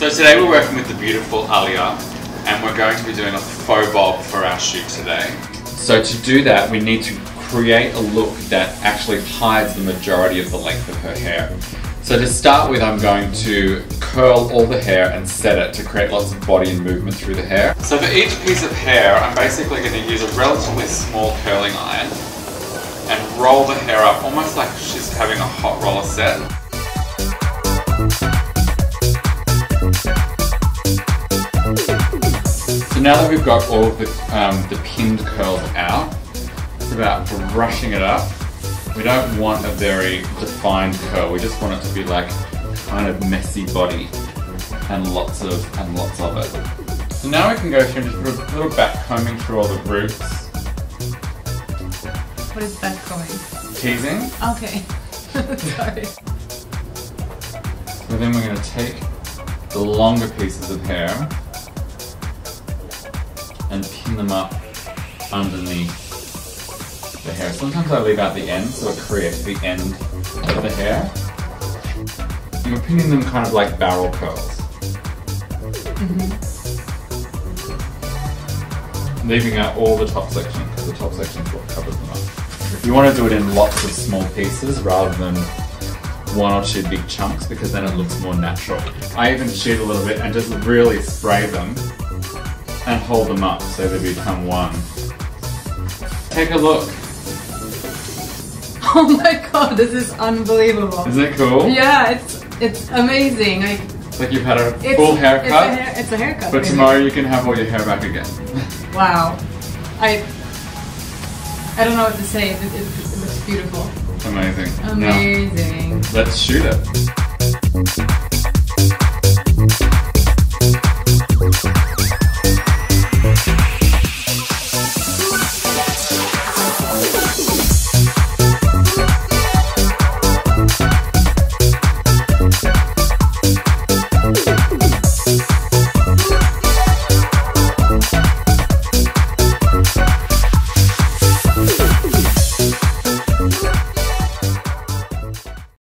So today we're working with the beautiful Alia, and we're going to be doing a faux bob for our shoot today. So to do that, we need to create a look that actually hides the majority of the length of her hair. So to start with, I'm going to curl all the hair and set it to create lots of body and movement through the hair. So for each piece of hair, I'm basically going to use a relatively small curling iron and roll the hair up almost like she's having a hot roller set. So now that we've got all of the pinned curls out, it's about brushing it up. We don't want a very defined curl, we just want it to be like kind of messy body and lots of it. So now we can go through and just do a little back combing through all the roots. What is back combing? Teasing. Okay. Sorry. So then we're going to take the longer pieces of hair and pin them up underneath the hair. Sometimes I leave out the end, so it creates the end of the hair. And we're pinning them kind of like barrel curls. Mm-hmm. Leaving out all the top section, because the top section is what covers them up. You want to do it in lots of small pieces rather than one or two big chunks, because then it looks more natural. I even cheat a little bit and just really spray them and hold them up so they become one. Take a look. Oh my god, this is unbelievable. Is it cool? Yeah, it's amazing. It's like you've had a full haircut. It's a haircut. But tomorrow you can have all your hair back again. Wow. I don't know what to say. It looks beautiful. Amazing. Amazing. Now, let's shoot it.